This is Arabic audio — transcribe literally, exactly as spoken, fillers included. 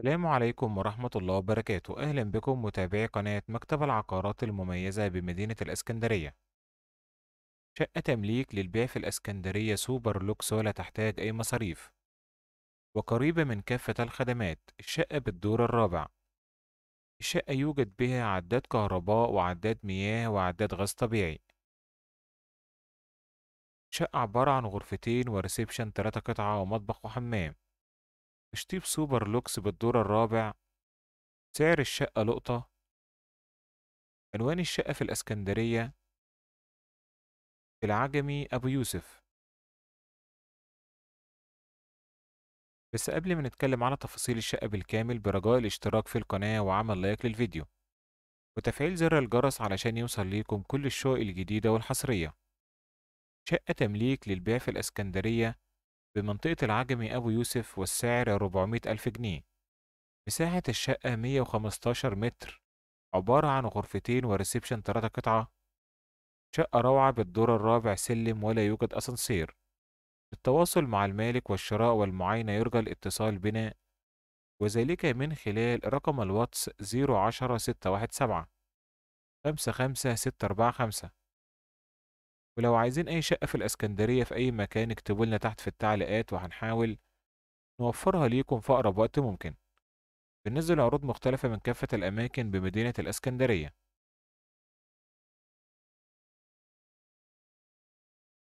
السلام عليكم ورحمة الله وبركاته. أهلا بكم متابعي قناة مكتب العقارات المميزة بمدينة الإسكندرية. شقة تمليك للبيع في الإسكندرية سوبر لوكس ولا تحتاج أي مصاريف وقريبة من كافة الخدمات. الشقة بالدور الرابع. الشقة يوجد بها عداد كهرباء وعداد مياه وعداد غاز طبيعي. شقة عبارة عن غرفتين وريسبشن تلاتة قطعة ومطبخ وحمام. تشطيب سوبر لوكس بالدور الرابع. سعر الشقة لقطة. عنوان الشقة في الإسكندرية في العجمي أبو يوسف. بس قبل ما نتكلم على تفاصيل الشقة بالكامل، برجاء الاشتراك في القناة وعمل لايك للفيديو وتفعيل زر الجرس علشان يوصل ليكم كل الشقق الجديدة والحصرية. شقة تمليك للبيع في الإسكندرية بمنطقة العجمي أبو يوسف، والسعر أربعمية ألف جنيه. مساحة الشقة مية وخمستاشر متر، عبارة عن غرفتين وريسبشن تلاتة قطعة. شقة روعة بالدور الرابع، سلم ولا يوجد أسانسير. للتواصل مع المالك والشراء والمعاينة يرجى الاتصال بنا، وذلك من خلال رقم الواتس صفر عشرة ستة واحد سبعة خمسة خمسة ستة أربعة خمسة. ولو عايزين أي شقة في الإسكندرية في أي مكان اكتبوا لنا تحت في التعليقات وهنحاول نوفرها ليكم في أقرب وقت ممكن. بننزل عروض مختلفة من كافة الأماكن بمدينة الإسكندرية.